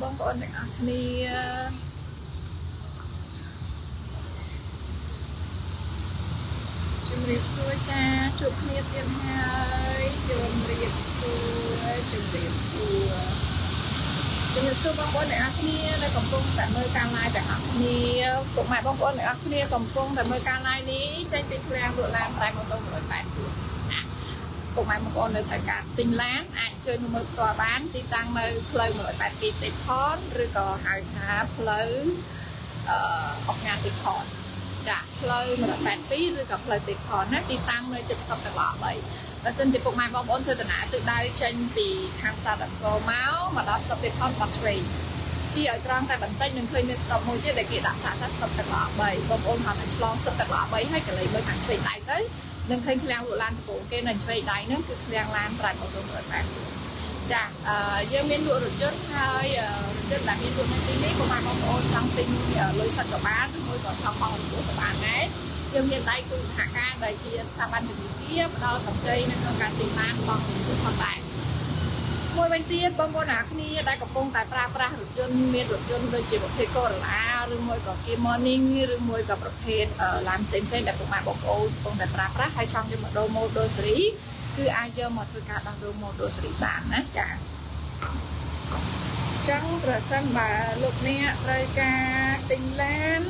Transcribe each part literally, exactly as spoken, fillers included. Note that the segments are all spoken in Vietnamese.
bông bông này nè chùm riệp xuôi cha chụp nhiệt tiền hai chùm riệp xuôi chùm riệp xuôi chùm riệp xuôi bông bông này nè đây cầm cung tại nơi ca lai tại học nè cũng mày bông bông này nè cầm cung tại nơi ca lai ní tranh pin clang đội làm tại một đồng đội tại cùng mày một con được phải cả tinh láng ảnh chơi một tòa bán đi tăng nơi play một tại kỳ tịch con rồi có hai há play học nhà tịch con đã play một tại phí rồi có play tịch con nó đi tăng nơi chất tập tại bỏ vậy và xin thì cùng mày mong muốn thôi từ nãy từ đây trên thì tham gia đậm cầu máu mà đó tập tịch con bật trì chỉ ở trong tại bản tin đừng khơi nên tập môi chứ để kỳ đã thả tập tại bỏ vậy mong muốn họ thành long tập tại bỏ vậy hay cả lấy mới thành trì tại tới nên khi làm đồ lan của cái này chơi đáy nó cứ đang làm lại một đồng đội bạn chả giờ miền núi được chơi hơi rất là miền núi này của bạn mong muốn trong tình lối sạch của bạn tôi còn trong mong của bạn ấy giờ hiện tại tôi hạ ca về chia xa ban được tiếp đó là tập chơi nên nó càng tình lan bằng của con bạn môi bên tiên bông bông nào khi đây có công tại pra pra được chơi miền được chơi tôi chỉ một thầy cô là rồi môi có kia morning rồi môi có một thầy làm sen sen để cùng bạn bông ô công tại pra pra hay xong cho một đôi môi đôi sợi cứ ai giờ một thời cả bằng đôi môi đôi sợi bạn á cả trắng rồi xanh bà lục nè rồi cả tình lan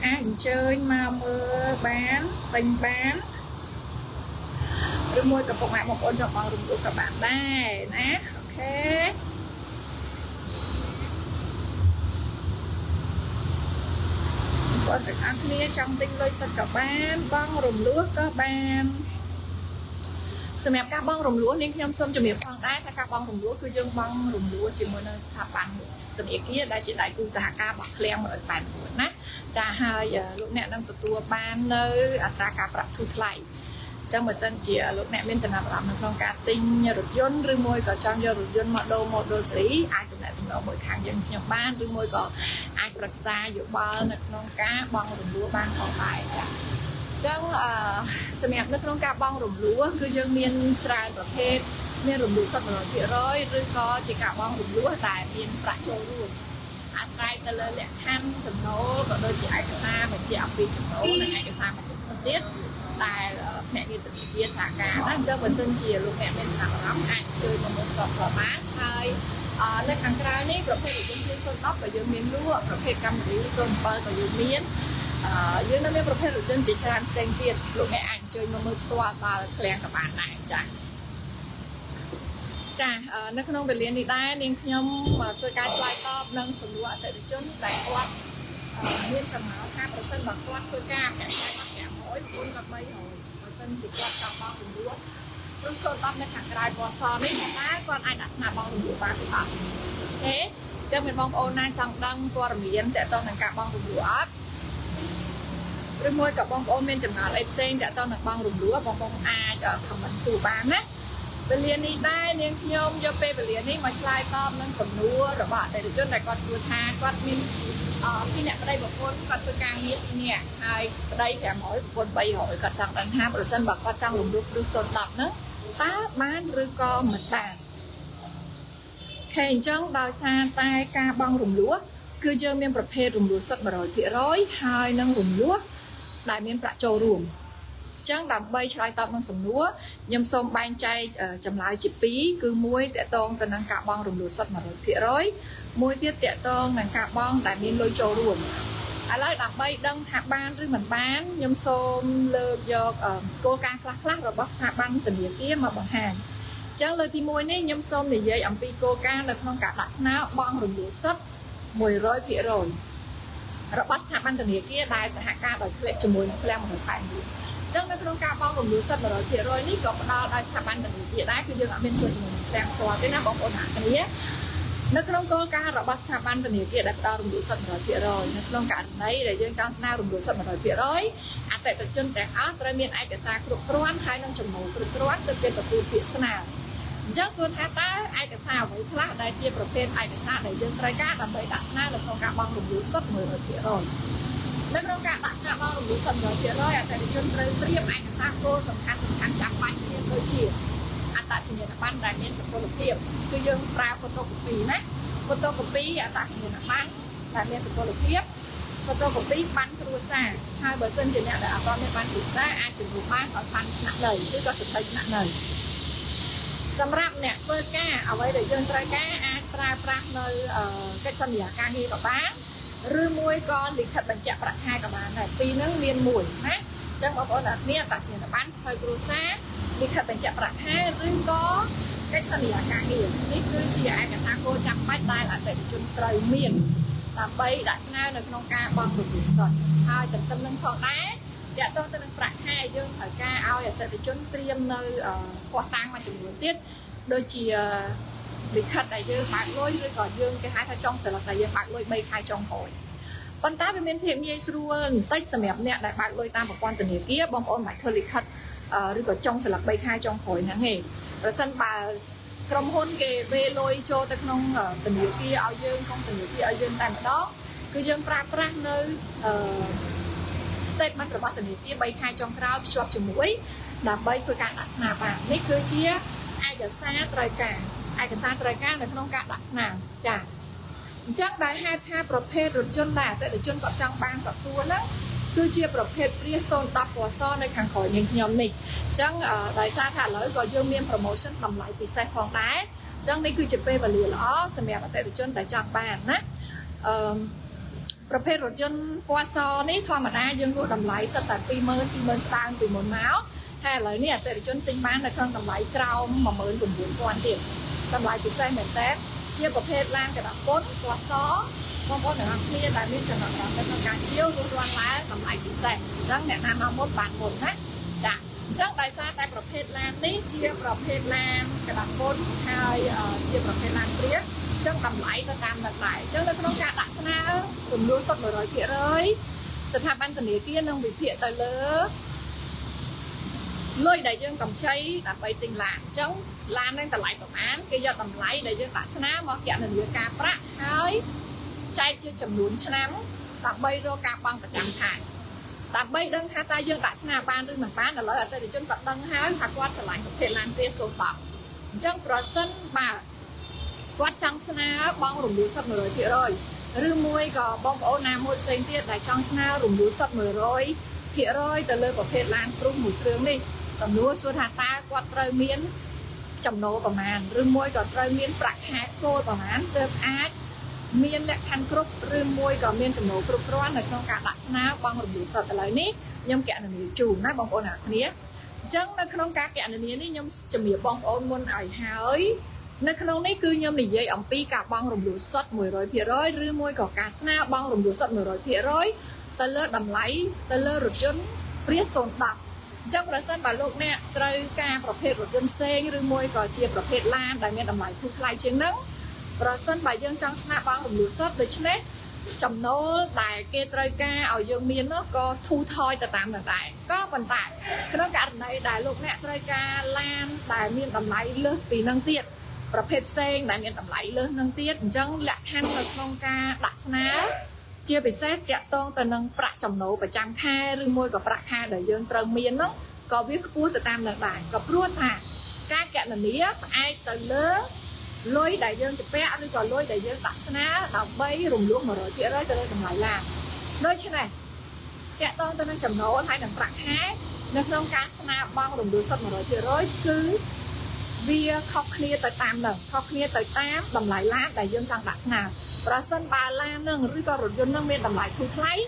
ăn chơi mà mưa bán tình bán môi cặp bông mẹ một con dọc vào rừng các bạn đây nè ok con được ăn nia trong tinh lơi sạch các bạn băng rừng lúa các bạn xem em các băng rừng lúa nên khi em xem cho miệng con đấy các băng rừng lúa cứ dương băng rừng lúa chỉ muốn sạp bàn từ miệng kia đây chỉ đại cứ giả ca bạc lem ở bàn của nát cha hai lúc nè đang tụt ban nơi ở ra cả bạc thu lại trong một sân chỉ lúc nãy bên chẳng làm được con cá tinh nhà rụt dôn rừng môi có trong giờ rụt dôn mọi đồ một đồ sĩ ai cũng lại từng đó mỗi tháng dân nhập ban rừng môi có ai cũng đặt ra dụ bơ nực non cá bong rừng lúa ban còn lại chẳng chẳng là xem em nực non cá bong rừng lúa cứ dân miền trai và hết miền rừng lúa sạch rồi thì rồi rừng có chỉ cả bong rừng lúa tại miền phải trôi luôn à sai ta lên lẹ khăn chấm nấu còn đôi chị ai cả xa mà chị học viên chấm nấu này ai cả xa mà chấm phân tiết tại mẹ đi từ kia xả cá đó cho mình xin chia luôn mẹ bên xả lắm ăn chơi mà một cọp cọp mát thôi lên hàng cây này rồi phải dùng miếng sơn tóc và dùng miếng lúa rồi phải cầm miếng sơn bơ và dùng miếng dưới nó mới rồi phải dùng chỉ làm sen tiền luôn mẹ ăn chơi mà một toa và kèn các bạn này chả chả nó không phải liền thì đây nên nhom mà tôi cái slide top nâng sườn lúa tại vì chốn đại toa miếng sầm máu khác rồi sơn bằng toa tôi ca cả mỗi buổi gặp mấy hồi mà dân chỉ quan tâm bao nhiêu lúa, lúc sôi tóc lên hàng cây bò sòn đấy mà con ai đặt nhà bao nhiêu ba thì tao, thế, cho mình bông ôn na trong đăng qua rồi miến để tao làm cả bông rừng lúa, rồi môi cả bông ôn bên chấm ngà lên sen để tao làm bông rừng lúa bông bông a để thầm mình sưu bán á, bên liền đi đây liền nhôm cho pe bên liền đi mà slide tao lên sầm lúa rồi bạn để được chỗ này con sưu tha con min khi nè ở đây một con con tôi càng nhiệt nè hai ở đây thì mỗi con bay hỏi con trăng đàn ham ở sân bạc con trăng lùng lục lục sơn tập nữa tá bán rư co mật bàn khen trăng đào xa tai ca băng rùng lúa cứ chơi miền bờ phe rùng lúa sắt bờ rồi phía rối hai nâng rùng lúa đại miền bạc châu ruộng trăng đầm bay trái tập nâng sầm lúa nhâm sôm ban chay chầm lái chip phí cứ muối tẹt tôn từ nâng cả băng rùng lúa sắt bờ rồi phía rối môi tiết tệ tôn là cả bong đã miên lôi trâu ruộng à lại đặt bay đăng hạ ban rồi mình bán nhôm xôm lơ do cô ca khắc khắc rồi bóc hạ ban từ nhiều kia mà bằng hàng chắc lời thì môi này nhôm xôm để dây ẩm pi cô ca được không cả đặt snap bong rồi đủ sấp mùi rối phía rồi rồi bóc hạ ban từ nhiều kia đại sẽ hạ ca bởi lệ cho mùi làm một phải chắc nó không ca bong rồi đủ sấp rồi phía rồi ní có đo đại hạ ban từ nhiều kia đại cứ dương ở bên tôi cho mình làm tòa cái nó bóng ổn hạ cái nhé nó không có cả rồi bắt sạp ăn thì kia đặt tao rung đủ sập rồi phía rồi nó không cả đấy để dân trong sao rung đủ sập rồi phía rồi ăn tại tập trung tại áo rồi miền ai cả xa cực đoan hai năm chồng mồ cực đoan từ bên tập trung phía nào chắc xuân hát ta ai cả sao với khác đại chia pro phen ai cả xa để dân trai cá làm vậy đặt na được không cả băng rung đủ sập rồi phía rồi nó không cả đặt na băng rung đủ sập rồi phía rồi tại tập trung tới riêng ai cả xa cô sầm khăn sầm khăn chạm mạnh như tôi chỉ ăn ta sinh nhật ban đại miễn số cổ tiệp cứ dương ra photocopy nè photocopy ta sinh nhật ban đại miễn số cổ tiệp photocopy ban cửa xa hai bờ sân thì nè đã có nên ban cửa xa ai chuyển vụ ban ở ban nặng lời cứ có sự thay nặng lời sầm rạp nè phơi cá ở đây để dương trai cá ai trai pram nơi cái sân nhà ca nghi của bán rư môi con lịch thật bệnh chạm lại hai cả bán này vì nó miên mũi nè trong bóng ổn ở nè ta sinh nhật ban hơi cửa xa lịch thật bệnh chạm lại hai rư có cách sân nhà ca nghi nít cứ chỉ ai cả xa cô chăm bách lại là để chúng trời miền làm bay đã sang được nông ca bằng được biển sỏi hai tận tâm nâng phong đá dạ tôi tên Phật hai dương ở ca ao dạ tôi thì chốn tiêm nơi ở khoa tăng mà chỉ muốn tiết đôi chỉ lịch thật đại dương bạc lôi rồi còn dương cái hai thằng trong sẽ là đại dương bạc lôi bay hai trong hội con tá với miền thiệm Jesuôn tách sầm đẹp nè đại bạc lôi ta một quan tình hiểu kia bom ôn bài thơ lịch thật rồi còn trong sẽ là bay hai trong hội nắng nghề rồi sân bà trong hôn kề về lôi cho tận nông ở tình yêu kia ao dương không tình yêu kia ao dương tại đó cứ dương pra pra nơi statement của bạn tình yêu kia bay hai trong crowd shop chừng mũi là bay phơi cạn đặt sàn và nít cứ chia ai cả xa trời cả ai cả xa trời cả là không cạn đặt sàn chả chắc đại hai tha prophet rồi chân là tại để chân cọp trong bang cọp xua đó cứ chia prophet prison tập của son này càng khỏi những nhóm này chẳng ở đại sa thả lỡ gọi dương miên promotion nằm lại vì sai phong đá chẳng đấy cứ chụp về và lìa lõ xem mẹ và tại được chân đại chọn bàn á prophet rồi chân qua son ấy thôi mà đa dương ngồi nằm lại sao tại vì mơn vì mơn sang vì mơn máu hay lời này tại được chân tinh bán là không nằm lại trao mà mới cùng muốn quan điểm nằm lại vì sai mệt tép chia prophet lan cái đập bốn qua son con có thể làm kia là nên cho nó làm cái con cá chiếu luôn luôn lá cầm lại thì sạch chắc ngày nam nó muốn bàn một hết dạ chắc tại sao tại cặp hết làm đấy chia cặp hết làm cái đặt bốn hai chia cặp hết làm tiếc chắc cầm lại cho tam đặt lại chắc nó không cả đặt sao cùng luôn sắp rồi nói kia rồi sân hạ ban cần để kia nông bị kia tại lỡ lôi đại dương cầm cháy đặt bay tình lạ chống lan đang cầm lại tổng án kia giờ cầm lại đại dương đặt sao mà kia là người cà prạ hơi trai chưa chấm lún chán tạm bay rồi cà băng và chạm thải tạm bay đăng hai tay dương đại sna ban đương mình bán là lỡ ở đây để chân vật đăng hai thạc quan sẽ lại có thể làm việc số bạc chân person mà quát trắng sna bong rủng đuôi sập mười thì rồi rư môi gò bong ô nam môi xanh tiệt đại trắng sna rủng đuôi sập mười rồi thì rồi từ lời có thể làm trung mũi trướng đi sầm lúa xuôi hạt ta quạt rơi miến chấm nô vào màn rư môi gò rơi miến bạc hạt cô vào màn tôm át miền lệ thành group rừng môi có miền chấm nấu group đó là trong cả đặt sná bằng một buổi sập lại ní nhom kẹn là miếng chủ nát bằng ôn à kia chăng là trong cả kẹn là miếng ní nhom chấm miếng bằng ôn môn ải hà ấy là trong ní cứ nhom để dây ống pi cả bằng một buổi sập mười rồi phía rồi rừng môi có cả sná bằng một buổi sập mười rồi phía rồi ta lơ đầm lấy ta lơ rụt chân phía sồn đập chăng là sân bà lục nè trời ca cặp hết rụt chân sen rừng môi có chia cặp hết lan đại miền đầm lấy thu lại chiến nắng rồi sân bài dương trong snap băng một lúa sốt với chnet chấm nấu tại kê trời ca ở dương miền nó có thu thoi từ tạm hiện tại có vận tải nó cả này đại lục nè trời ca lan đại miền tầm lái lớn vì nâng tiết và phê sen đại miền tầm lái lớn nâng tiết chẳng lạ than thật không ca đặt snap chia bị xét kẹt tôn từ nâng bạc chấm nấu và trang khai rư môi của bạc khai đại dương trời miền nó có biết cua từ tạm hiện tại có ruột thả các kẹt là mía ai từ lớn lối đại dương chụp vẽ rồi còn lối đại dương đặt sná đào bay rùng lúa mà rồi kia đấy cho nên làm lại làm đôi chỗ này kẹt tông cho nên chầm nấu anh hay làm bạc hái nên không cá sná băng rùng lúa sập mà rồi kia đấy cứ bia khóc kia tới tam lần khóc kia tới tám làm lại lá đại dương sang đặt sná ra sân ba la nương rồi còn rùng dương nương bên làm lại thu lấy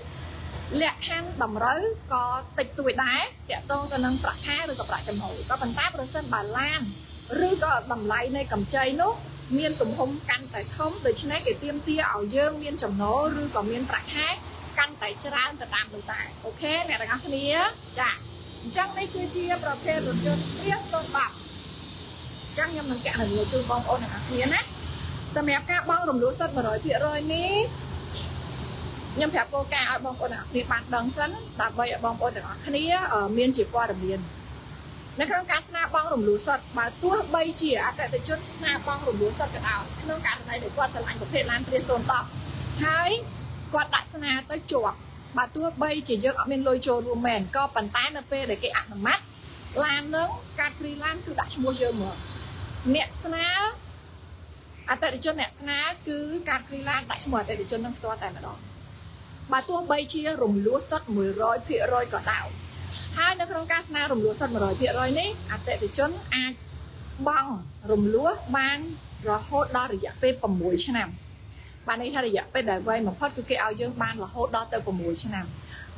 lẹ khăn đầm rối có tịch tuổi đá kẹt tông cho nên bạc hái rồi còn bạc chầm nấu có phần táp ra sân ba lan rư có đầm lại này cầm chay nốt miên tùng hung căn tại không để cho nét cái tiêm tia ở dương miên chồng nấu rư còn miên bạc hát căn tại chả ăn tại tạm được tại ok này là các nia dạ chắc đấy kia chia vào kê rồi cho biết sơn bạc chắc nhầm mình kẹt là người tư bong ôn là các nia nát giờ mẹp các bong đồng lúa sân mà nói chuyện rồi ní nhầm phép cô ca ở bong ôn là các nia bạn đằng sấn đặt vậy ở bong ôn là các nia ở miên chỉ qua đồng miên nó không cá snap băng rủng lúa sọt mà tua bay chỉ ở tại chốt snap băng rủng lúa sọt cái nào nó cá này để qua sàn lạnh của phê lan prison tập hai quạt đặt snap tới chuột mà tua bay chỉ cho ở bên lôi trồ luôn mền co bàn tay nó phê để cái ăn mắt lan nướng cà phê lan cứ đặt mua chơi mở nẹt sná à tại cho nẹt sná cứ cà kê lan tại mở tại cho nâng toa tại mà đó bà tua bay chia rồng lúa sắt mười roi phệ roi cỏ tạo hai nó không ca sná rồng lúa sắt mười roi phệ roi nấy à tại cho a băng rồng lúa ban rồi hốt đó rồi dạ phê bầm mũi cho nằm bà này thay rồi dạ phê đại vây mà phát cứ cái ao dương ban là hốt đó tới bầm mũi cho nằm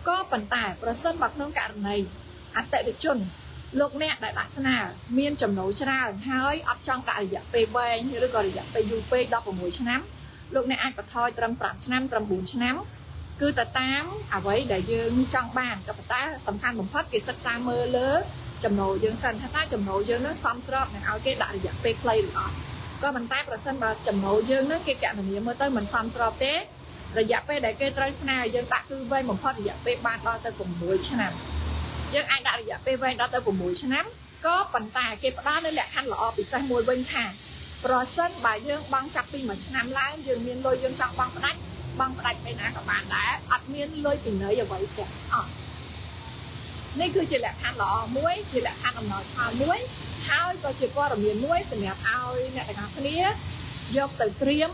có vận tải và sân bạc nông cạn này à tại chun lúc nè đại bác sna miên chầm nấu cho ra hơi ấp trong đại dạ pê bê như đứa gọi là dạ pê u pê đó của mỗi năm lúc nè ai phải thôi trăm tám năm trăm bốn năm cứ ta tám à với đại dương trong bàn các bạn ta sầm khăn bùng phát cái sắc xa mơ lớn chầm nấu dương sân thay ta chầm nấu dương nó xong rồi này ao cái đại dạ pê play được không có mình ta và sân và chầm nấu dương nó cái cạn mình mới tới mình xong rồi thế rồi dạ pê đại kê trai sna dương ta cứ vây bùng phát dạ pê ba đó tới cùng mỗi năm dân ai đã dạ pê vê đó tới của mũi cho nắm có phần tài kia đó nên là khăn lọ bị sai mùi bên thả rồi sân bà dương băng chặt pin mà cho nắm lá dương miên lôi dương trong băng đạch băng đạch bên á các bạn đã ắt miên lôi tình nới rồi vậy kìa nên cứ chỉ là khăn lọ muối chỉ là khăn ẩm nói thao muối thao coi chỉ qua ở miền muối sẽ đẹp ao nè các bạn thấy á dọc từ triếm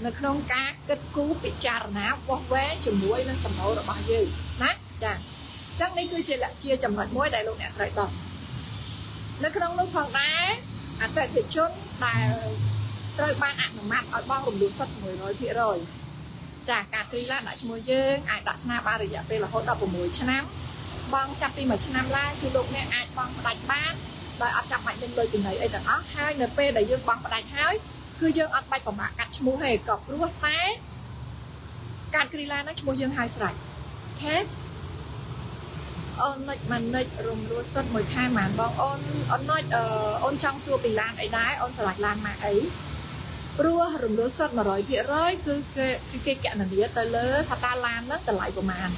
nó không cá kết cú bị chà ná bóc vé chùm muối nó chầm nấu rồi bao nhiêu nát chà chắc này cứ chỉ là chia chầm mặt mũi đại luôn nè tại tầm nó không lúc phần đá à tại thì chốt là tôi ban ảnh mặt ở bao gồm đủ sắt mười nói kia rồi chả cà tuy là đại môi dương ai đã snap ba rồi dạ đây là hỗ trợ của mùi chân năm băng chặt đi mà chân năm la thì lúc nè ai băng bạch bán đòi áp chặt mạnh lên lời tình ấy tận óc hai np đại dương băng bạch hói cứ dương áp bạch của bạn cắt mua hề cọc luôn tái cà tuy là nó môi dương hai sợi hết ôn nịch mà nịch rùng lúa xuất mười hai màn bong ôn ôn nịch ôn trong xua bị lan ấy đái ôn sạch lan mà ấy rùa rùng lúa xuất mà rồi phía rơi cứ cái cái kẹo này lía tới lứa thà ta lan nó từ lại của màn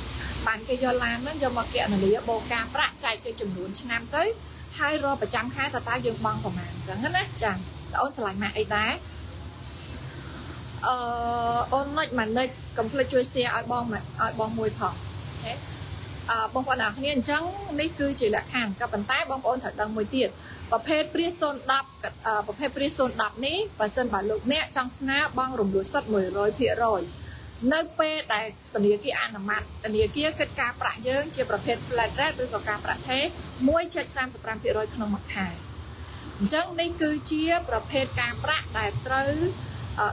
bàn cái do lan nó do một kẹo này lía bồ cà rạ chạy chơi chừng lún trên nam tới hai rô và trăm hai thà ta dương băng của màn chẳng hết á chẳng ôn sạch mà ấy đái ôn nịch mà nịch cầm plei chui xe ai bong mà ai bong mùi phở bông phận nào nghe chẳng đấy cứ chỉ là hàng các bàn tay bông phận thật đang mười tiền và phê prison đập và phê prison đập ní và dân bảo lục nè trong snap băng rùng lúa sắt mười rồi phía rồi nơi phê đại tận địa kia ăn mặt tận địa kia kết cà prạ dương chia phê flat red đưa vào cà prạ thế mỗi chạch sam sập ram phía rồi không mặc thải chẳng đấy cứ chia phê cà prạ đại tới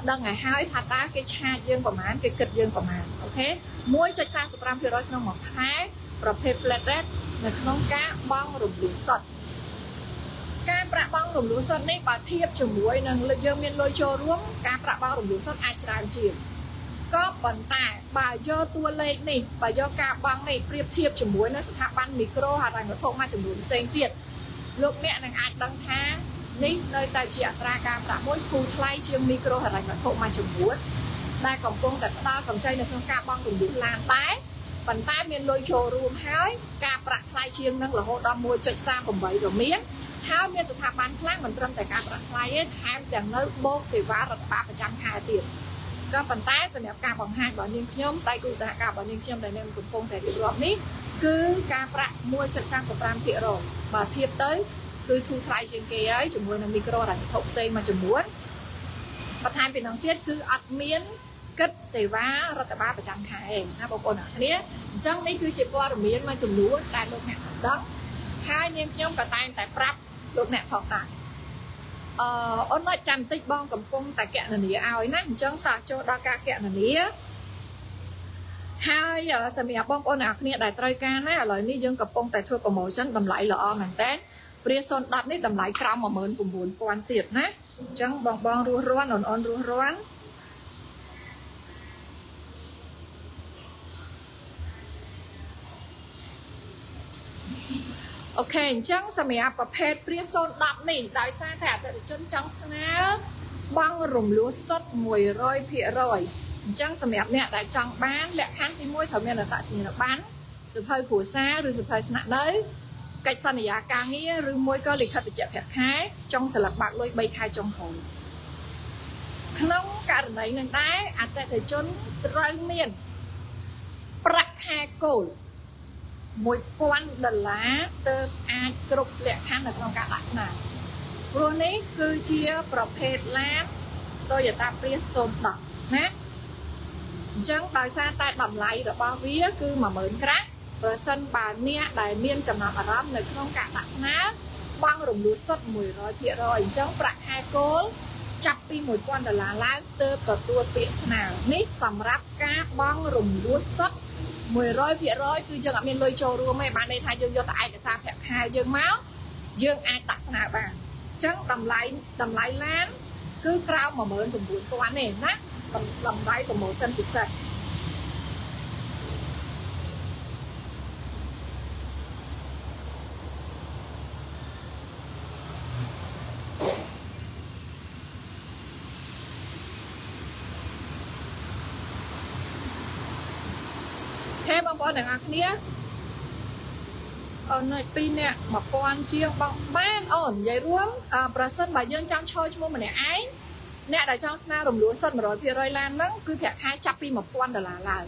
đang ngày hai thà ta cái cha dương của màn cái kịch dương của màn ok mỗi chạch sam sập ram phía rồi không mặc thảiประเภท flat red ในក្នុងការបងរំលោះសតការប្រាក់បងរំលោះសតនេះបើធៀបជាមួយនឹងលើកយើងមានលុយចូលរួមការប្រាក់បងរំលោះសតអាចច្រើនជាងក៏ប៉ុន្តែបើយកតួលេខនេះបើយកការបងនេះប្រៀបធៀបជាមួយនឹងស្ថាប័នមីក្រូហិរញ្ញវត្ថុមួយចំនួនផ្សេងទៀតលោកអ្នកនឹងអាចដឹងថានេះនៅតែជាអត្រាការប្រាក់មួយគូថ្លៃជាងមីក្រូហិរញ្ញវត្ថុមួយចំនួនដែលកំពុងតែផ្ដល់កម្ចីនៅក្នុងការបងរំលោះឡានដែរ ប៉ុន្តែមានលុយចូលរួមហើយការប្រាក់ថ្លៃជាងនឹងរហូតដល់ កិច្ចសេវារដ្ឋបាលប្រចាំខែណាបងប្អូនអរគ្នាអញ្ចឹងនេះគឺជាព័ត៌មានមួយចំនួនដែលលោកអ្នកអត់ដឹងហើយនាងខ្ញុំក៏តែងតែប្រាប់លោកអ្នកផងដែរអឺអូនអត់ចាំតិចបងកំពុងតែកណនីឲ្យណាអញ្ចឹងតោះចូលដល់ការកណនីហើយសម្រាប់បងប្អូនអរគ្នាដែលត្រូវការណាឥឡូវនេះយើងកំពុងតែធ្វើ promotion តម្លៃល្អមែនតើ Promotion ដប់នេះតម្លៃក្រោម មួយម៉ឺនពាន់ ok អញ្ចឹងសម្រាប់ប្រភេទព្រាសសូនដប់ នេះដោយសារតែអតិថិជនចង់ស្នើបង់រំលោះសុទ្ធ một trăm phần trăm អញ្ចឹងសម្រាប់អ្នកដែលចង់បានលក្ខខណ្ឌទីមួយត្រូវមានអត្តសញ្ញាណប័ណ្ណសភៅគ្រួសារឬសភៅស្នាក់នៅកិច្ចសន្យាការងារឬមួយក៏លិខិតបញ្ជាក់ប្រាក់ខែចុងស្លាកបាក់លុយ ba ខែចុងក្រោយក្នុងករណីនឹងដែរអតិថិជនត្រូវមានប្រាក់ខែគោល một nghìn đô la ទើបអាចគ្រប់លក្ខខណ្ឌនៅក្នុងការដាក់ស្នើ Rôn này cứ chia bọc hết lắm. Tôi đã tạp riêng xôn đọc nát. Chẳng đòi xa ta đầm lại rồi bao vía cứ mà mớn crack. Rồi sân bà nia đại miên chẳng nọ bà râm nơi không cả bạc sát. Băng rộng lũ sất mùi rồi thịa rồi chẳng bạc hai cốt. Chắc đi mùi con đà là lá tơ tờ tùa tiết nào. Nít xâm rắp cá băng rộng lũ sất. Mùi rồi thịa rồi cứ chẳng ạ miên lôi trô rùa mẹ bà này thay dương vô tại cả xa phẹp hai dương máu. Dương ai tạc xa bà. Chẳng đầm lại đầm lại lắm. Cứ cao mà mớn rộng lũ của anh này nát. Đầm lại của màu sân thịt sạch. Đằng ác nia ở nơi pin nè mà con chiêu bọc ban ổn dây ruộng à person bà dương trong chơi cho mình nè ái nè đại trong sna đồng lúa sơn mà rồi phía rồi lan đó cứ thẹt hai chắp pin mà con là là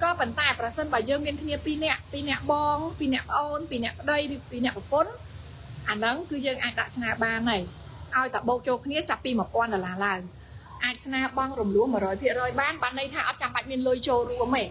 có vận tải person bà dương bên kia pin nè pin nè bong pin nè ôn pin nè đây pin nè phốn anh đấng cứ dương ai đặt sna ba này ai tập bầu cho kia chắp pin mà con là là ai sna bong đồng lúa mà rồi phía rồi ban ban đây tháo chắp bạn mình lôi trâu của mẹ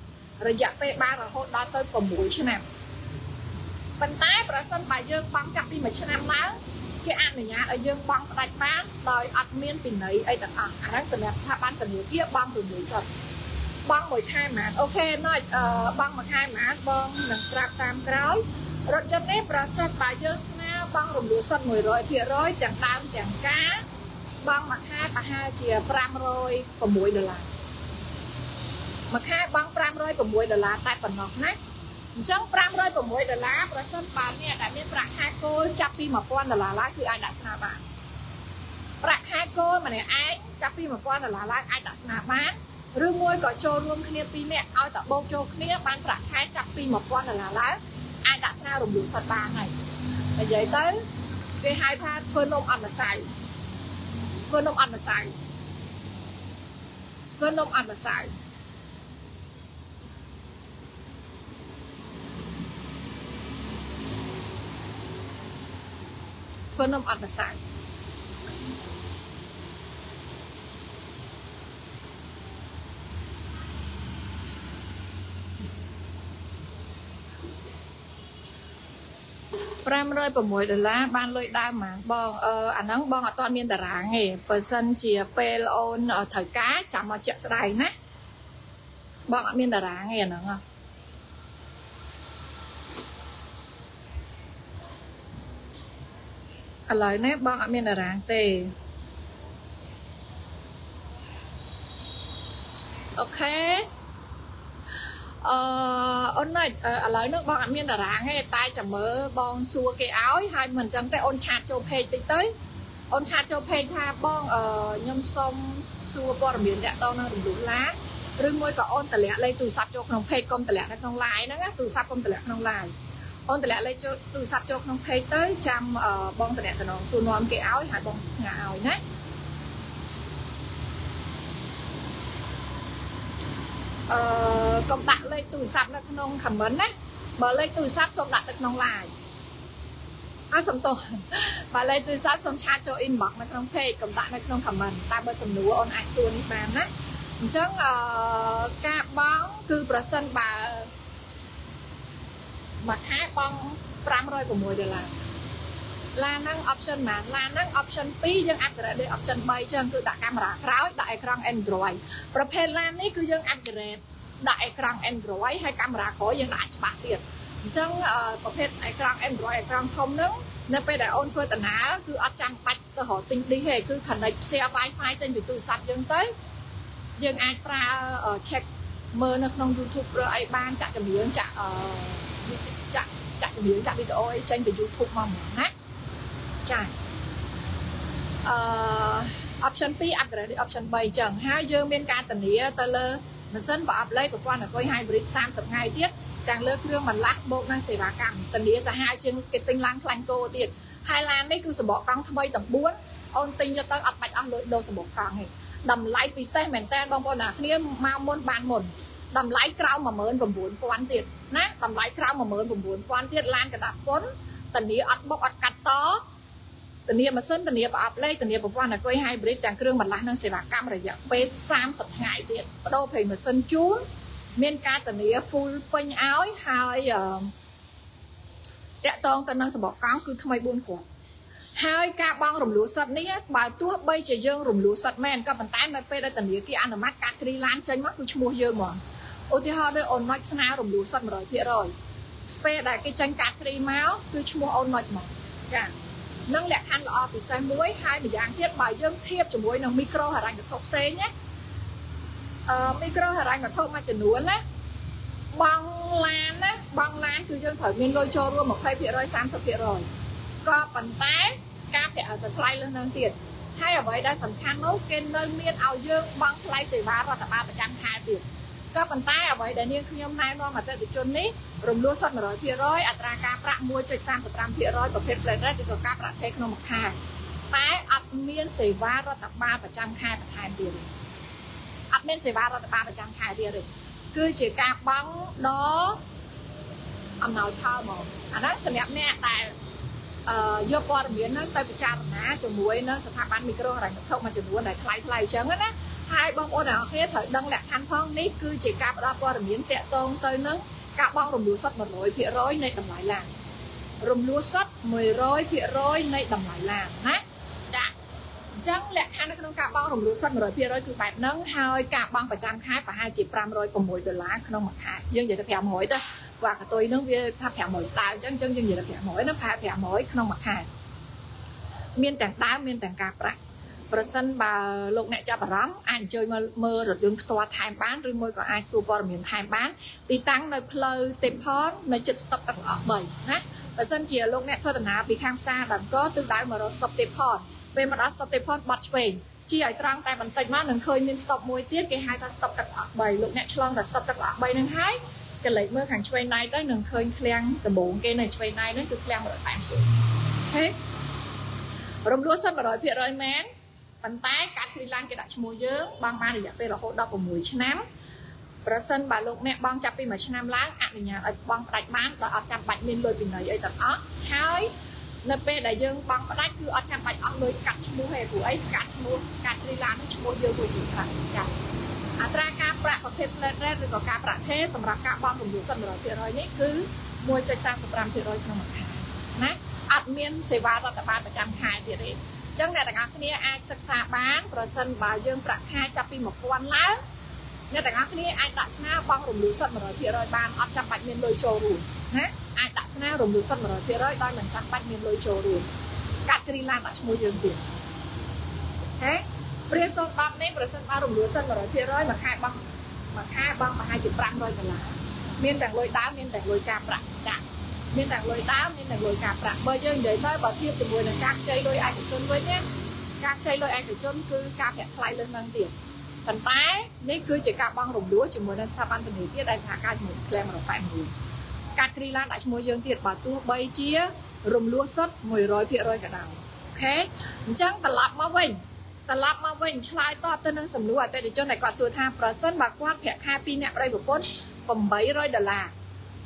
rồi dạ phê ba rồi hốt đó tới còn mũi chứ nằm bên tay bà sân bà dương băng chặt đi mà chứ nằm đó cái ăn ở nhà ở dương băng đạch bán đòi ọt miên bình ấy ấy tặng ở à đang sân thả bán tầng mũi kia băng từ mũi sật băng mười hai mát ok nói uh, băng một hai mát băng nằm trạc tam grói rồi cho nếp bà sân bà dương sao băng rùm lũ sân mùi rồi thịa rồi chẳng tam chẳng cá băng mặt hai bà hai chìa pram rồi còn mũi đờ lại mà khai băng pram rơi của mũi đờ lá tại phần ngọc nách chẳng pram rơi của mũi đờ lá và sân bán nè đã biết bạc hai cô chắp đi mà con đờ lá lá cứ ai đã xa bán bạc hai cô mà này ai chắp đi mà con đờ lá lá ai đã xa bán rương môi có cho luôn kia pi mẹ ai tạo bông cho kia bán bạc hai chắp đi mà con đờ lá lá ai đã xa đồng đủ sân bán này là giấy tới cái hai pha phơi lông ăn là xài phơi lông ăn là xài phơi lông ăn là xài phân âm ăn là sạch pram rơi vào mùi đờ lá ban lôi đa mà bong ảnh ấn bong ở toàn miền đà rạng nghề phần sân chìa pê lôn ở thời cá chạm vào chợ sài nát bong ở miền đà rạng nghề nữa không lời nè băng ở miền rạng tề ok ôn này lời nước băng ở miền rạng hay tay chẳng mơ băng xua cái áo hai mình chẳng tay ôn chặt châu phê tí tới ôn chặt châu phê tha băng ở nhom sông xua bò miền dạ to nó đủ lá rừng môi có ôn tờ lẹ lên tù sập cho không phê công tờ lẹ nó không lại nó tù sập không tờ lẹ không lại ôn từ lẽ lấy cho từ sạch cho không thấy tới trăm uh, bông từ lẽ từ nó xu non cái áo hại bông ngà áo nát uh, công tặng lấy từ sạch nó không thầm vấn đấy bà lấy từ sạch xong đặt được nông lại á xong tôi bà lấy từ sạch xong chat cho inbox nó không thấy công tặng nó không thầm vấn ta bơ sầm núa ôn ai xuân đi bàn đấy chẳng uh, ca bóng cứ person bà mà hai bông pram rơi của mùi đờ lá là năng option mà là năng option pi dân upgrade option bay chân cứ đặt camera khói đặt ekrang android và phê lan này cứ dân upgrade đặt ekrang android hay camera khói dân đặt bạc tiền chân và phê ekrang android ekrang không nữa nên bây đại ôn phơi tần á cứ ở trang bạch cơ hội tinh đi hề cứ khẩn định xe wifi trên thì tôi sạch dân tới dân ai pra check mơ nó không youtube rồi ai ban chặt chậm miếng chặt chặt chặt video chặt video ấy trên về YouTube mong muốn á, chạy uh, option P upgrade option bảy chẳng hai dương bên ca tần ý tờ lơ mình dân bỏ upgrade của con ở coi hybrid ba mươi ngày tiết càng lơ cương mà lắc bộ năng sẽ bà cảm tần ý ra hai chương cái tinh lăng lanh cô tiệt hai lan đấy cứ sửa bỏ con thay tầm bốn ôn tinh cho tới ập bạch âm lội đồ sửa bỏ con này đầm lái vì xe mền tên bông con là kia mau môn bàn mồn đầm lái cao mà mơn và muốn quan tiệt nè đầm lái cao mà mơn và muốn quan tiệt lan cả đạp cuốn tần ý ập bốc ập cắt to tần ý mà sơn tần ý bảo lấy tần ý bảo quan là coi hybrid càng cương mà lắc năng sẽ bà cảm rồi vậy ba mươi ngày tiệt đâu phải mà sơn chú miền ca tần ý full quanh áo hai tông tần năng sửa bỏ con cứ thay buôn của hai ca băng rủng lúa sật ní bà tua bây giờ dương rủng lúa sật men các bạn tái mà pe đây tần kia ăn ở mắt cá tri lan trên mắt cứ mua dương mà ô thì họ đây ôn nói sao rủng lúa sật rồi thiệt rồi pe đại cái tranh cá tri máu cứ mua ôn nói mà cả nâng lẹ khăn lọ thì sai muối hai bị giang thiết bài dương thiệp cho muối nâng micro hạt anh được thọc xé nhé micro hạt anh được thọc mà chỉnh nuối đấy băng lan đấy băng lan cứ dương thổi miên lôi cho luôn một cây thiệt rồi sam sập thiệt rồi có phần tái các cái ở tận fly lên nâng tiền hay ở vậy đã sẵn khăn nấu kênh nâng miên ao dương băng fly xì vá và ba phần trăm hai tiền có phần tái ở vậy để niên khi hôm nay nó mà tới được chôn ní rồng lúa sọt mà rồi phía rồi ở tra cá bạc mua chơi sang sập ram phía rồi và phết lên đấy thì có cá bạc thế nó một hai tái ở miên xì vá và ba phần trăm hai phần hai tiền ở miên xì vá và ba phần trăm hai tiền rồi cứ chỉ cá băng đó âm nào thao mà anh nói xem mẹ tại do qua miếng nó tay bị chặt ná cho muối nó sẽ thả bán micro này không mà cho muối này khay khay chấn hết á hai bông ô nào khi thời đăng lẹ khăn phong ní cứ chỉ cạp ra qua miếng tẹt tông tới nấng cạp bông rồng lúa sắt một rối phía rối này đầm lại là rồng lúa sắt mười rối phía rối này đầm lại là nát đã chấn lẹ khăn nó không cạp bông rồng lúa sắt một rối phía rối cứ bẹp nấng hai cạp bông và trăm hai và hai chỉ trăm rối còn mùi đờ lá không mặc hai dương vậy thì phải hỏi ta và cả tôi nó về tháp hẻm mỗi sao chân chân chân gì là hẻm mỗi nó pha hẻm mỗi không mặc hàng miên tảng đá miên tảng cạp lại và sân bà lục nè cho bà rắm anh chơi mơ mơ rồi chúng tôi thay bán rồi môi có ai xua qua miền thay bán thì tăng nơi pleu tiệm phón nơi chợ stop tập ở bảy nè và sân chìa lục nè thôi tận hà bị khang xa đàn có tương đái mà rồi stop tiệm phón về mà đó stop tiệm phón bật về chỉ ở trong tại bản tịch má đừng khơi miên stop môi tiết cái hai ta stop tập ở bảy lục nè trong là stop tập ở bảy đừng hái cái lấy mưa hàng chơi này tới nâng khơi clang từ bốn cái này chơi này nó cứ clang rồi tạm xuống thế rồng lúa sân mà đòi phía rồi mén bàn tay cắt phi lan cái đại mùa dớ băng ba được dạy là hỗ đọc của mùi chém và sân bà lục mẹ băng chặt đi mà chém lá ăn ở nhà băng đạch bán và ở chặt bạch miên lôi bình này ấy tận ó hai nơi pe đại dương băng đạch cứ ở chặt bạch ó lôi cắt mùa hè của ấy cắt mùa cắt phi lan mùa dớ của chị sẵn chặt ở tra cá bạc có thêm lên lên rồi có cá bạc thế, xong rồi cá bông cũng được xong rồi thì rồi nhé cứ mua chơi sang xong thì rồi không mặc hàng, nè, admin sẽ vào đặt bàn để làm hàng thì đấy, chẳng để đặt cái này ai sạc sạc bán, rồi sân bà dương bạc hai trăm pi một quan lá, nên đặt cái này ai đặt sao bông cũng được xong rồi thì rồi bàn ở trăm bạch miền lôi trồ rủ, nè, ai đặt sao cũng được xong rồi thì rồi đôi mình trăm bạch miền lôi trồ rủ, cắt tri lan đặt mua dương tiền, thế. Bây giờ bác này bởi sân ba rủng lúa sân rồi phía rồi mà khai băng mà khai băng mà hai chữ băng rồi là miên tảng lôi đá miên tảng lôi cạp rạng chạm miên tảng lôi đá miên tảng lôi cạp rạng bây giờ để tới bảo thiếp thì mùi là các chơi đôi ai của chân với nhé các chơi đôi ai của chân cứ cạp hẹn thay lên nâng tiền phần tái nếu cứ chỉ cạp băng rủng lúa chỉ mùi là xa băng phần hỷ tiết ai xa ca mùi kèm mà nó phải mùi các tri lan đã cho mùi dương tiệt bảo tu bây chia rủng lúa sất mùi rồi phía rồi cả đảo ok chẳng tận lạp mà quên tận lạp mà vinh trái to tên nâng sầm lúa tại để cho này quạt sửa tham và sân bà quạt kẹt hai pin nẹp đây một con phẩm bảy rồi đờ là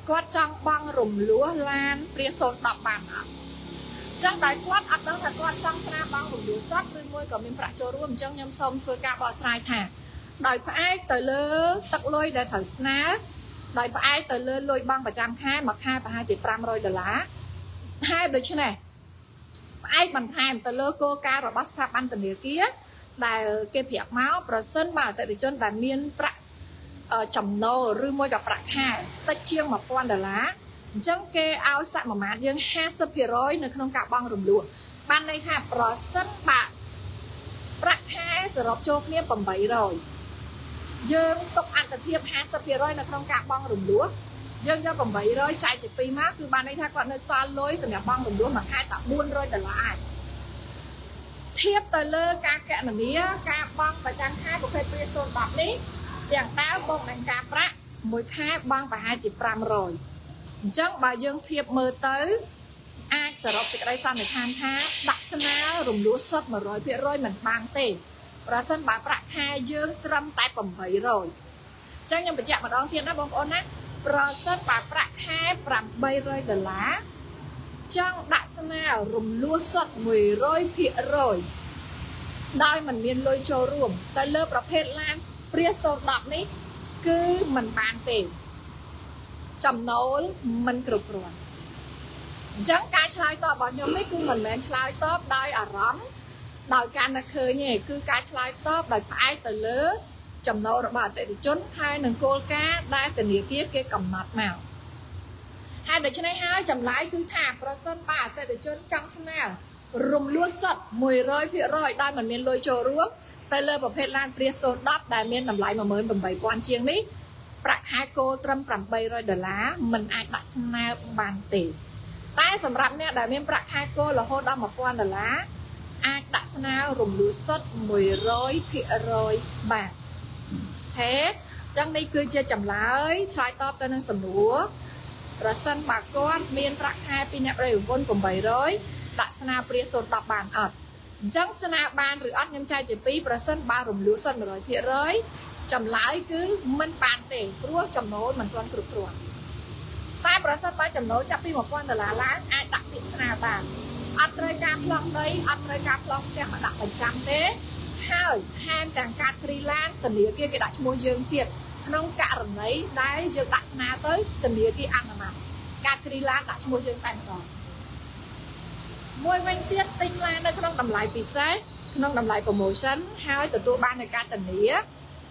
quạt trăng băng rồng lúa lan bia sồn đập bàn trăng đại quạt ắt đó là quạt trăng ra băng rồng lúa sắt tươi môi của mình phải cho luôn trăng nhâm sông phơi cá bò sai thả đòi phải tới lơ tắc lôi để thở sná đòi phải tới lơ lôi băng và trăm hai mặc hai và hai chỉ trăm rồi đờ lá hai được chưa này ai bằng thèm từ lơ cô ca rồi bắt sáp ăn từ nửa kia là kia phía máu rồi sơn bảo tại vì chân và miên bạc chồng nô rư môi gặp bạc hà tách chiêng một con đờ lá chân kê áo sạm mà má dương hai sấp phía rồi nơi không cả băng rừng lụa ban đây thà rồi sơn bạc bạc hà rồi rọp chốt nia bầm bẫy rồi dương tục ăn từ thiệp hai sấp phía rồi nơi không cả băng rừng lụa dân cho còn vậy rồi chạy chỉ phi mát từ ban đây thác quạt nơi xa lối sầm đẹp băng mình luôn mà hai tạ buôn rồi là ai thiếp tới lơ ca kẹt nằm mía ca băng và trang khai của phê tuyên xôn bọc ní chẳng đá bông đánh ca bạc mùi khai băng và hai chỉ pram rồi chẳng bà dương thiếp mơ tới ai sẽ rộp sẽ đây xong để tham khá đặt xe ná rùm đũa sốt mà rồi phía rồi mình băng tì rồi xong bà bạc khai dương trăm tay bầm bấy rồi chẳng nhưng bà chạm mà đón thiên đó bông ôn á rồi xong bà bạc khai bầm bấy rơi đờ lá chẳng đặt xe nào rùm lúa sọt mùi rôi phía rồi đôi mình miên lôi cho rùm tới lớp rập hết lan phía sốt đọc ní cứ mình bàn tìm chầm nấu mình cực rồi chẳng cái trái tọp bọn nhóm ấy cứ mình mến trái tọp đôi ở rõm đôi càng là khơi nhé cứ cái trái tọp đôi phải tới lớp chầm nấu rồi bảo tệ thì chốn hai nâng cô cá đai tình nghĩa kia kia cầm nọt màu hai đời cho nên hai chầm lái cứ thạp rồi sân bà sẽ được chôn trong sân nào rùm lúa sật mùi rơi phía rồi đôi mình miên lôi trồ ruốc tới lơ vào phê lan phía sốt đắp đài miên nằm lại mà mới bầm bầy quan chiêng đi bạc hai cô trăm bầm bầy rồi đờ lá mình ai bạc sân nào bàn tỉ tay sầm rạp nha đài miên bạc hai cô là hô đo một quan đờ lá ai bạc sân nào rùm lúa sật mùi rơi phía rồi bạc thế chẳng đi cứ chia chầm lái trai top tới nâng sầm lúa rồi sân bà con miên rạc hai pin nhập rời vốn cùng bảy rồi đặt sân à bia sốt đập bàn ọt chẳng sân à bàn rồi ọt nhâm chai chỉ pi rồi sân ba rùm lúa sân rồi thiệt rồi chầm lái cứ mình bàn tề rúa chầm nấu mình con cực ruộng tai rồi sân ba chầm nấu chắp pi một con là lá lá ai đặt bị sân à bàn ọt rơi cam long đây ọt rơi cam long kia họ đặt thành trăm thế hai hai càng cát tri lan tình nghĩa kia cái đặt môi dương thiệt nông cả rừng ấy đấy dương đặt sân à tới tình nghĩa kia ăn mà cát tri lan đặt môi dương tay rồi môi vanh tiết tinh lan nó không nằm lại vì sấy không nằm lại promotion hai từ tua ban này ca tình nghĩa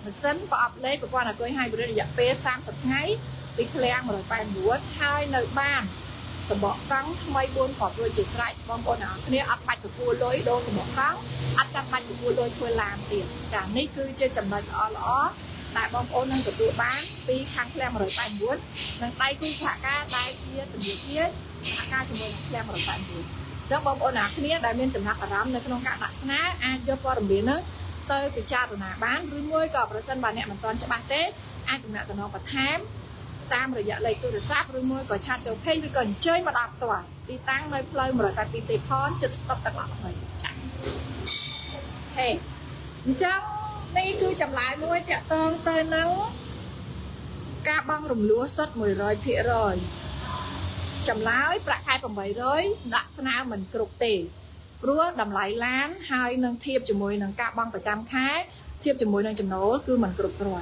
mình sấn và ập lấy của con là coi hai bữa để dặn pe sam sập ngay bị clean rồi phải múa hai nơi ban sập bọ cắn mây buôn cọp đuôi chỉ sậy con con nào kia ập bay sập cua lối đô sập bọ cắn ập chăm bay sập cua lối thôi làm tiền chẳng ní cứ chơi chậm lại ó ó tại bom ôn nâng từ tua ban pi khăn clean rồi phải múa nâng tay cứ thả ca tay chia tình nghĩa kia thả ca cho mình clean rồi phải múa giống bông ôn ác kia đại miên chấm nát ở rắm nơi con cá đặt sná ai cho qua đồng biến nữa tới từ cha rồi nà bán rưỡi môi cọp rồi sân bà nè mình toàn cho bà tết ai cũng nè tụi nó bật thám tam rồi dạ lấy tôi rồi sát rưỡi môi còn cha châu phay rồi còn chơi mà đạp tỏi đi tăng nơi plei mà rồi ta đi tê phon chật tập tập lại rồi chẳng thế chẳng đây cứ chấm lại môi tẹt tơn tơi nắng cá băng rùm lúa sất mùi rồi phía rồi chầm lái bạc hai phần bảy rồi đặt sna mình cực tỉ rúa đầm lại lán hai nâng thiệp cho mùi nâng cao băng và trăm thái thiệp cho mùi nâng chầm nấu cứ mình cực rồi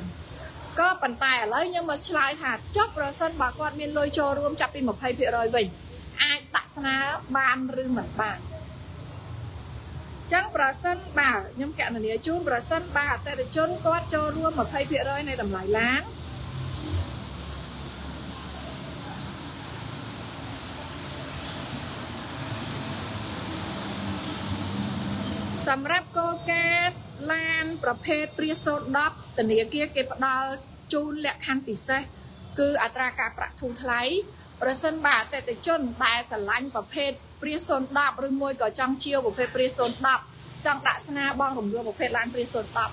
có bàn tay ở lấy nhưng mà lại hạt chốc rồi sân bà con miên lôi cho luôn chắp đi một hai phía rồi mình ai đặt sna ban rưng mặt bạn chẳng bà sân bà nhóm kẹo này chun bà sân bà tại để chôn con cho luôn một hai phía rồi này đầm lại lán sầm ráp cô ca lanประเภท pria sốt đắp tình nghĩa kia kịp đo chun lẹ khăn pì xe cứ atraka bạc thu thái rồi sân bà tệ tệ chun bà sờ lạnhประเภท pria sốt đắp rồi môi cỏ trong chiêuประเภท pria sốt đắp trong đại sna bong cùng đưaประเภท lan pria sốt đắp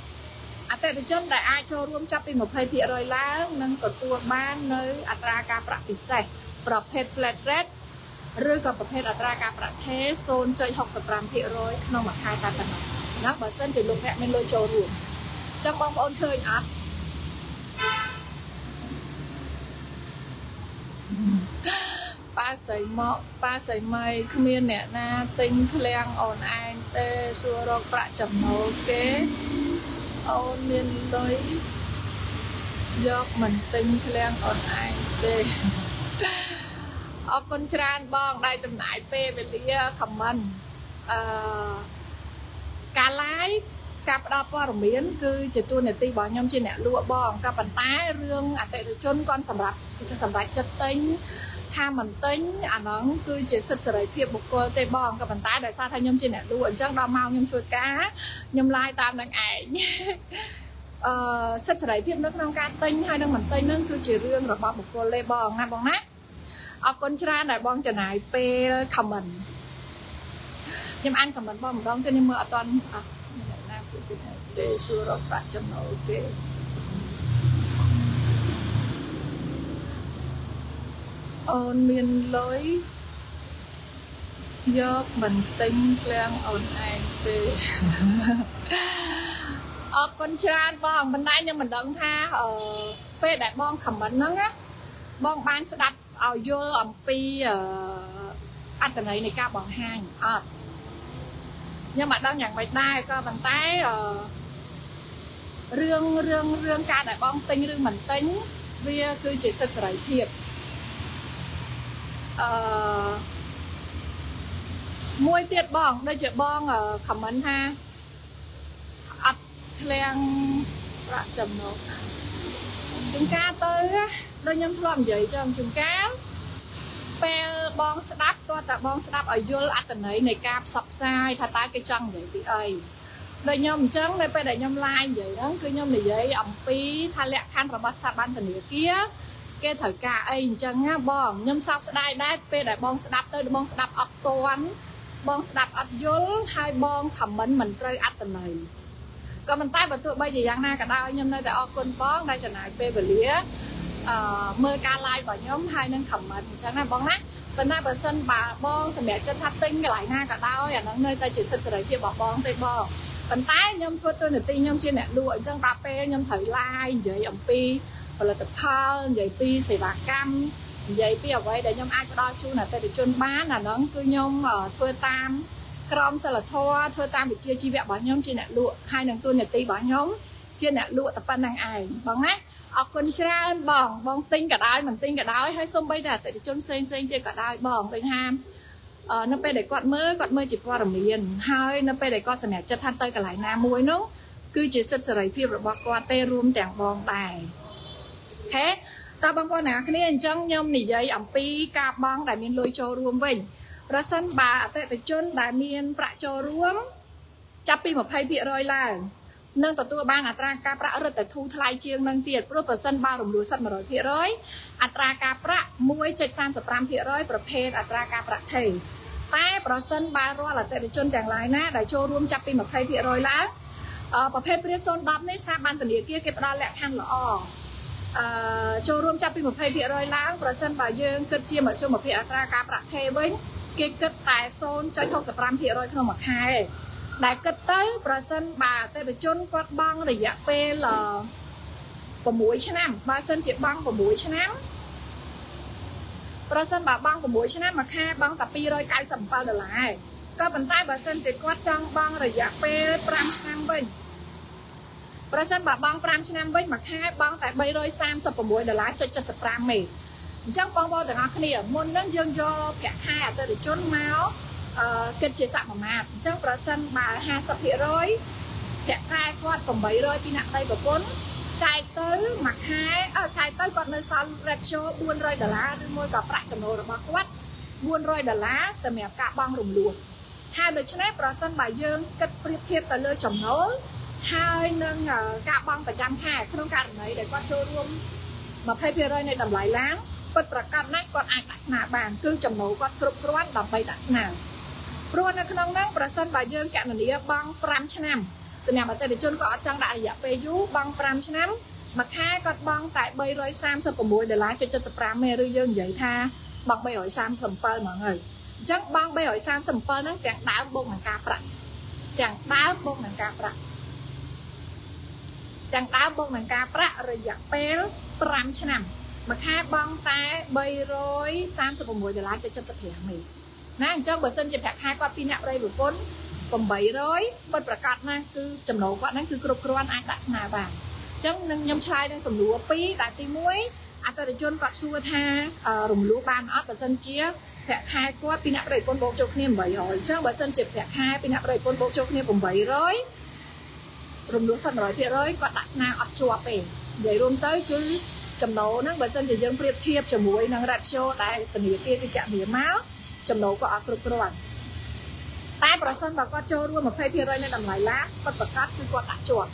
tệ tệ chun đại ai cho rôm chắp đi một hơi phía rồi lá nâng cột tua ban nơi atraka bạc pì xeประเภท flat red rồi cóประเภท atraka ประเภท zone จอยหกสิบห้าเปอร์เซ็นต์ ក្នុងមួយខែតែប៉ុណ្ណោះណាបើសិនជាលោកអ្នកមានលុយចូលរួមចឹងបងប្អូនឃើញអត់ប៉ាសៃមកប៉ាសៃម៉ៃគ្មានអ្នកណាទិញឃ្លាំងអូនឯងទេសួររកប្រាក់ចំណូលគេអូនមានលុយយកមិនទិញឃ្លាំងអូនឯងទេở con trai bong đây tầm đại p về lia comment cá lái cá đo qua đồng miến cứ chỉ tuôn để ti bỏ nhom trên nẹt lụa bong cá bẩn tái riêng à tệ từ chôn con sầm rạp sầm rạp chất tính tham mình tính à nó cứ chỉ sực sực phía một cô tê bong cá bẩn tái đại sao thay nhom trên nẹt lụa chắc đo mau nhom chuột cá nhom lai tam đang ảnh sực sực phía nước nông cá tinh hai đang mình tinh nó cứ chỉ riêng rồi bong một cô lê bong na bong nát ở con trai này bong chả nại p comment nhưng ăn cả mình bao một đón cho nên mưa ở toàn à Nam cũng để xưa rồi bạn chấm nấu cái ôn miền lối dốc mình tinh lên ôn an tê ở con tràn bom bên đây nhưng mình đón tha ở về đại bom khẩm mình nữa á bom ban sẽ đặt ở vô ẩm pi ở ăn tầm này này cao bằng hàng à. Nhưng mà đó nhận vậy đây có bàn tay rương rương rương ca đại bom tinh rương mình tính vì cứ chỉ sạch sạch thiệt ờ môi tiệt bong đây chợ bong ở khẩm ấn ha ập leng rạ trầm nó chúng ca tới đôi nhóm làm vậy cho chúng cá bè bong sẽ đáp to tạ bong sẽ đáp ở vô ăn tần ấy này cáp sập sai thay tay cái chân để bị ấy đôi nhóm trắng đây bè đại nhóm lai vậy đó cứ nhóm này vậy ẩm phí thay lẹ khăn và bát sa ban tần này kia cái thời ca ấy chân á bong nhóm sau sẽ đai đai bè đại bong sẽ đáp tới bong sẽ đáp ập toán bong sẽ đáp ập vô hai bong thầm mình mình rơi ăn tần này còn mình tay và tụi bây giờ giang na cả đau nhóm đây tại ở con bong đây trở lại bè bờ lía Uh, mơ ca lai vào nhóm hai nâng khẩm mình chẳng là bóng nát bên nay bà sân bà bong sẽ mẹ chân thắt tinh cái lại na cả đau ở nó nơi ta chỉ sân sửa đấy kia bỏ bong tay bò bên tay nhóm thua tôi là ti nhóm trên nẹt đuổi trong ba pe nhóm thử lai vậy ẩm pi hoặc là tập thơ vậy pi sẽ bà cam vậy pi ở vậy để nhóm ai có đo chu là tay được chôn bá là nó cứ nhóm ở thua tam krom sẽ là thua thua tam bị chia chi vẹn bỏ nhóm trên nẹt đuổi hai nâng tôi là ti bỏ nhóm trên nẹt đuổi tập ban năng ai bóng nát ở con trai bỏng bong tinh cả đai mình tinh cả đai hay xong bây giờ tại để chôn xem xem chơi cả đai bỏng tinh ham ờ, nó pe để quặn mơ quặn mơ chỉ qua đồng miền hai nó pe để con sẹt chặt than tơi cả lại nam muối nó cứ chỉ sệt sợi phim rồi bọc qua tê rùm tẻng bong tài thế ta bong qua nào cái này trong nhom nỉ giấy ẩm pi cà bong đại miền lôi cho rùm vinh ra sân bà tại để chôn đại miền bạ cho rùm chắp pi một hai bịa rồi là nâng tổ tụi ban atra ca pra rất là thu thay chiêng nâng tiền pro percent ba đồng lúa sắt mà rồi phía rơi atra ca pra muối chạy san sập ram phía rơiประเภท atra ca pra thề tai percent ba rồi là tại bị chôn đàng lái na đại châu rôm chắp pin mà thay phía rơi láประเภท percent ba này sa ban tiền kia cái đó lẹ khăn là o châu rôm chắp pin mà thay phía rơi lá percent ba dương cất chia mà chung mà phía atra ca pra thề với cái cất tài son chạy không sập ram phía rơi không mà khai đại cất tới percent bà tây bị chôn quạt băng để dạ pê là của muối chén nam bà sân chỉ băng của muối chén nam percent bà băng của muối chén nam mà kha băng tập pi rồi cài sầm bao được lại các bàn tay bà sân chỉ quạt trong băng để dạ pê pram chén nam bên percent bà băng pram chén nam bên mà kha băng tại bay rồi sam sập của muối được lại chật chật sập pram mì chẳng băng bao được ngọc liền môn nó dương do cả hai tây bị chôn máu kết chia sẻ mà mạt trong percent bà hai sập hiện rồi kẹt hai con còn bảy rồi pin nặng tay của con trai tới mặt hai ở trai tới còn nơi sau ratio buôn rơi đờ lá môi cặp lại chầm nồi bạc quất buôn rơi đờ lá sầm mẹ cả băng rùng luồng hai đôi chân percent bà dương kết liên tiếp tới nơi chầm nồi hai nâng cả băng và trăm hai không cả này để con chơi luôn mà thay phe rơi này đầm lại láng bất bạc cả này còn ai đặt sna bàn cứ chầm nồi con cướp cướp đầm bay đặt sna rồi nó không nắng percent bà dương cạn là băng pram chấm xem nhà mà tây để chôn có trang đại dạ pe du băng pram chấm mà kha có băng tại bay rồi sam sập muối để lái cho chân sập pram mê rồi dương vậy tha băng bay rồi sam sầm pơ mọi người chắc băng bay rồi sam sầm pơ nó càng đá bông bằng cà prạ càng đá bông bằng cà prạ càng đá bông bằng cà prạ rồi dạ pe pram chấm mà kha băng tại bay rồi sam sập muối để lái cho chân sập hẻm mì nãy anh cho bữa sân chụp hai con pin nặng đây vừa cuốn còn bảy rồi bật bạc cát nè cứ chầm nổ quạt nè cứ cột cột anh đặt sna vàng chẳng nhom chai đang sầm lúa pí đặt ti muối anh ta để chôn quạt xua tha rùng lúa ban ớt bữa sân chia thẹt hai con pin nặng đây cuốn bộ chụp niêm bảy rồi cho bữa sân chụp thẹt hai pin nặng đây cuốn bộ chụp niêm còn bảy rồi rùng lúa sân rồi thiệt rồi quạt đặt sna ớt chua về vậy luôn tới cứ chầm nổ nè bữa sân thì dân phê thiệp chầm muối nè đặt xô đại tình nghĩa kia cái chạm nghĩa máu chấm nấu có áp lực rồi, tai percent bà con chơi luôn mà phải phi rơi nên làm lại lá, con vật cát cứ con đã chuột,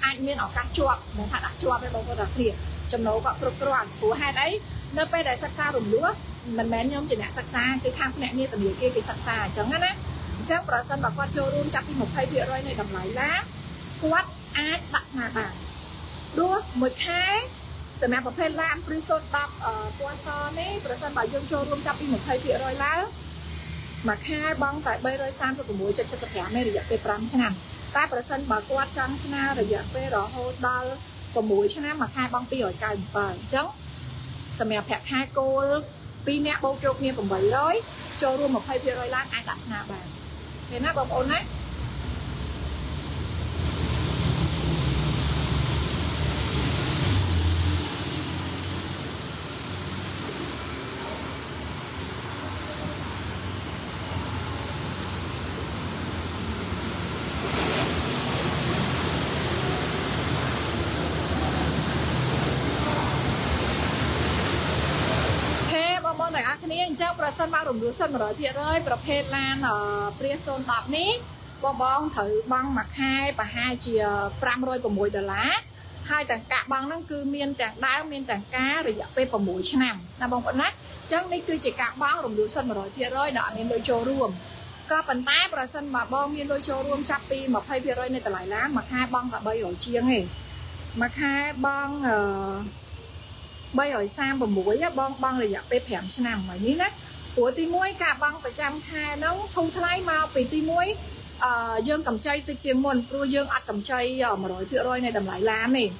ai miên ở cát chuột, muốn hạ đã chuột với bà con đặc biệt, chấm nấu có áp lực rồi, thứ hai đấy, nơi đây đại sắc xa rủng lúa, mình mén nhóm chỉ nẹt sắc xa, cái thang nẹt như tầm gì kia cái sắc xa, chẳng hạn á, chắc là sân bạc quạt cho luôn chắc đi một hai rưỡi này đầm lại lá quạt ai đặt nhà bà đua một hai giờ mẹ có phải làm prisot bạc ở qua son ấy và sân bảo dương cho luôn chắc đi một hai rưỡi rồi lá mà hai băng tại bây rồi sang tôi cũng muốn chặt chặt chặt mẹ để dẹp lắm chứ nào ta và sân bạc quạt trắng na rồi dẹp về đó hôi ba còn mũi cho nên mà hai băng pi ở cài và chống giờ mẹ phải hai cô pi nè bao trục nè cũng bảy rồi cho luôn một hai rưỡi rồi lá ai đặt nhà bà thế nào bông ôn đấy chắc là sân bao đồng lúa sân mà đòi thiệt ơi, và phê lan ở Priason đọc ní bong bong thử băng mặt hai và hai chìa pram rồi vào mùi đờ lá hai tàng cạ băng nó cứ miên tàng đá miên tàng cá rồi dạp bê vào mùi cho nằm nằm bông bọn nách chắc ní cứ chỉ cạ băng đồng lúa sân mà đòi thiệt ơi đọa nên đôi chô ruộng có phần tái và sân mà bong miên đôi chô ruộng chắp đi mà phê thiệt ơi nên tà lại lá mặt hai băng và bây ở chiêng này mặt hai băng ở bây hỏi sang và mũi bong bong là dạp bếp hẻm cho nằm ngoài ní nách của tí muối cả băng và trăm hai nó không thay mau vì tí muối dương cầm chay từ chiêng môn rồi dương ăn cầm chay ở mà rồi rồi này đầm lại lá này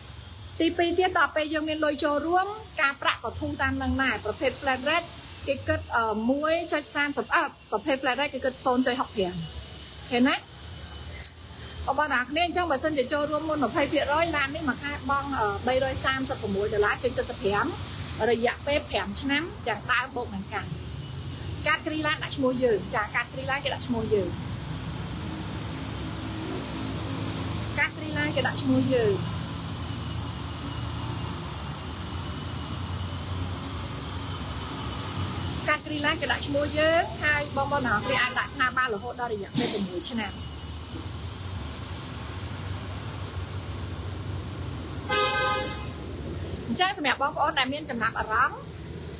tí pi tiết đọc bây giờ mình lôi cho ruộng cả bạc có thu tan năng này và phê flat red cái cất muối cho sang sập ấp và phê flat red cái cất xôn chơi học hẻm thế nách ông bà đạc nên trong bà sân để cho luôn môn một hai phiện rồi làm đi mà hai bong ở bây rồi sam sập của mũi rồi lá trên chân sập hẻm rồi dạng bếp hẻm chứ nắm chẳng ta bộ ngành càng cát kri lan đặt môi dường chả cát kri lan cái đặt môi dường cát kri lan cái đặt môi dường cát kri lan cái đặt môi dường hai bong bong nào thì ai đặt na ba là hộ đó thì dạng bếp của mũi chứ nào chắc mẹ bong ôn đại miên chầm nạp ở rắm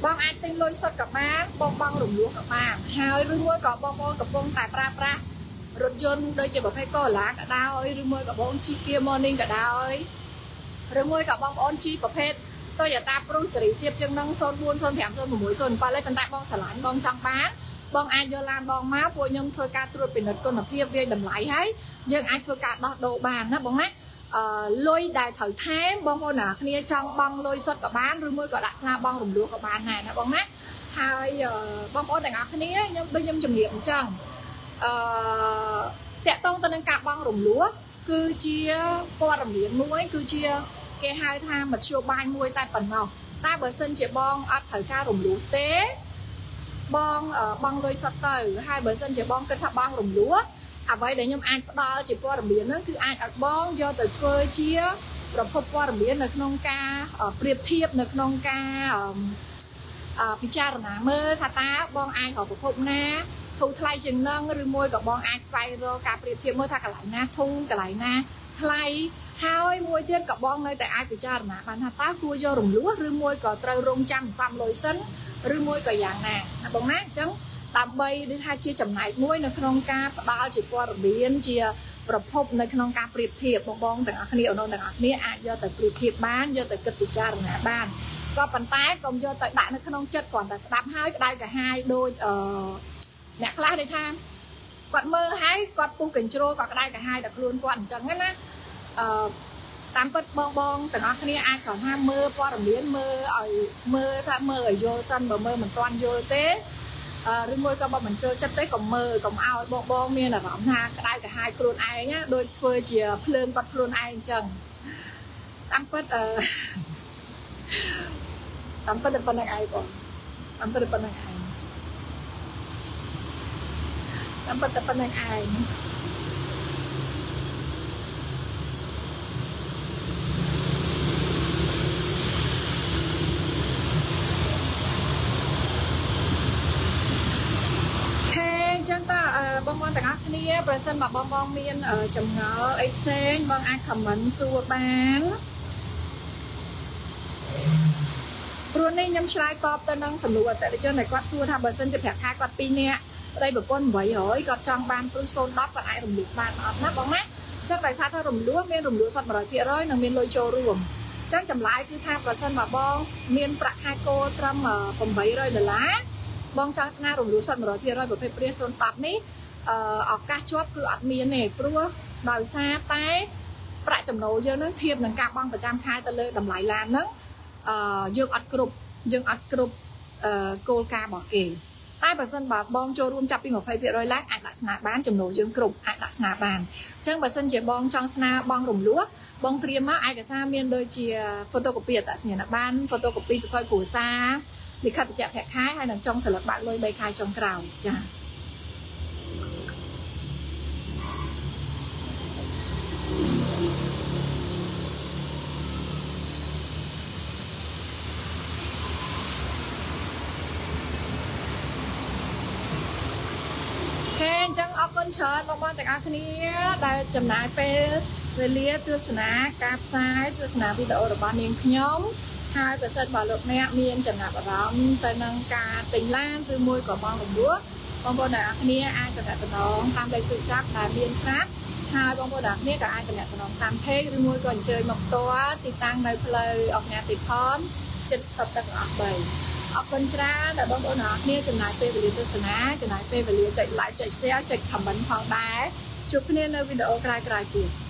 bong ai tinh lôi sọt cặp má bong bong lủng lúa cặp má hai rưỡi môi cọ bong ôn cặp bông tài pra pra rụt dồn đôi chân bọc hay co lá cả đau ấy rưỡi môi cọ bong chi kia morning cả đau ấy rưỡi môi cọ bong ôn chi bọc hết tôi giờ ta pru xử lý tiếp chân nâng son buôn son thẻm son một mũi son ba lấy phần tại bong sả lán bong trăng bán bong ai do lan bong má vội nhung thôi ca truột bị nứt con ở phía viên đầm lại hết nhưng ai thôi ca đọt đồ bàn đó bong nát lôi đài thử thế bong ôn à kia trong bong lôi xuất cả bán rồi môi gọi đặt xa bong rừng lúa cả bán này nó bong nát hai bong ôn đàn áo kia nhưng bây giờ trầm nghiệm chẳng tẹt tông tên cả bong rừng lúa cứ chia qua rừng biển muối cứ chia cái hai tham mật siêu bay muối tai phần màu tai bờ sân chỉ bong ăn thử ca rừng lúa té bong ở bong lôi xuất từ hai bờ sân chỉ bong kết hợp bong rừng lúa à vậy để nhom ăn đó chỉ qua đồng biến nó cứ ăn ở bong do từ phơi chia rồi phơi qua đồng biến là nông ca ở biệt thiệp là nông ca ở phía cha là mơ thà ta bong ăn ở của phụng na thu thay chừng nâng rồi môi của bong ăn xoay rồi cả biệt thiệp mơ thà cả lại na thu cả lại na thay hai môi tiết cả bong nơi tại ai phía cha là bạn thà ta cua do đồng lúa rồi môi của trâu rong trăm xăm lối sấn rồi môi của dạng nè bong nát trắng tạm bay đến hai chia chấm này muối nó không ca bao chỉ qua đồng biến chia tập hợp nó không ca biệt thiệp bong bong đằng kia nó đằng kia ai do từ biệt thiệp bán do từ kịch cha đằng này bán có phần tái còn do tại đại nó không chất còn là đáp hai đây cả hai đôi nhạc lá đây tham quạt mơ hái quạt pu cảnh trô còn đây cả hai đặt luôn quạt chẳng hết á tám bật bong bong đằng kia ai còn ham mơ qua đồng biến mơ ở mơ tham mơ ở vô sân bờ mơ mình toàn vô tế rồi môi các bạn mình chơi chất tới còn mơ còn ao bong bong miên là rộng ha đây cả hai cồn ai nhá đôi phơi chìa phơi bật cồn ai chừng tắm phết tắm phết được phần này ai còn tắm phết được phần này ai tắm phết được phần này ai bong bong tặng kia và sân mà bong bong miên ở chồng ngỡ ấy xanh bong ai comment xua bán rồi nên nhắm trái top tên đang sầm lụa tại cho này quạt xua tham bờ sân chụp hẹp hai quạt pin nè đây bởi con quấy ơi còn trong ban tôi xôn đắp và ai đồng lúa ban ấm nắp bóng mát rất phải sát theo đồng lúa miền đồng lúa sọt mà đòi kia rồi nằm miền lôi trồ ruộng chắc chầm lái cứ tham và sân mà bong miền bạc hai cô trăm ở phòng bấy rồi là lá bong trang nga đồng lúa sọt mà đòi kia rồi bởi phải bê xôn tạp ní ở các chốt cứ ăn miền này rua đòi xa tay bạc chầm nấu dơ nó thiệp nâng cao băng và trang khai ta lê đầm lại làm nó dương ọt cụp dương ọt cụp cô ca bỏ kể ai bà dân bà bong cho rung chạp đi một phê việc rồi lát ai đã sẵn bán chầm nổ dưỡng cục ai đã sẵn bàn chẳng bà dân chế bong trong sẵn bong rồng lúa bong triêm á ai đã xa miên đôi chìa photocopy đã sẵn bán photocopy sẽ coi cổ xa thì khá tự chạm hẹn khai hay là trong sở lập bạn lôi bay khai trong cào chà chẳng ốc con chớt bóng bóng tạch áo khní đã chầm nái phê về lia tuyết sná cạp sai tuyết sná video được bọn niềm nhóm hai phần sân bảo lực mẹ miên chầm nạp ở đó tên nâng ca tình lan từ môi của bóng đồng đuốc bóng bóng đá khní ai chầm nạp ở đó tam đầy tự giác là miên sát hai bóng bóng đá khní cả ai chầm nạp ở đó tam thế từ môi còn chơi mọc toa thì tăng đầy lời ọc nhà tịch khóm chất tập đặc ọc bầy ốc bên ra đã bóng bóng nó nha chẳng nái phê về lý tư sân á chẳng nái phê về lý chạy lại chạy xe chạy thẩm vấn phòng đá chụp nên video cái này cái này kìa.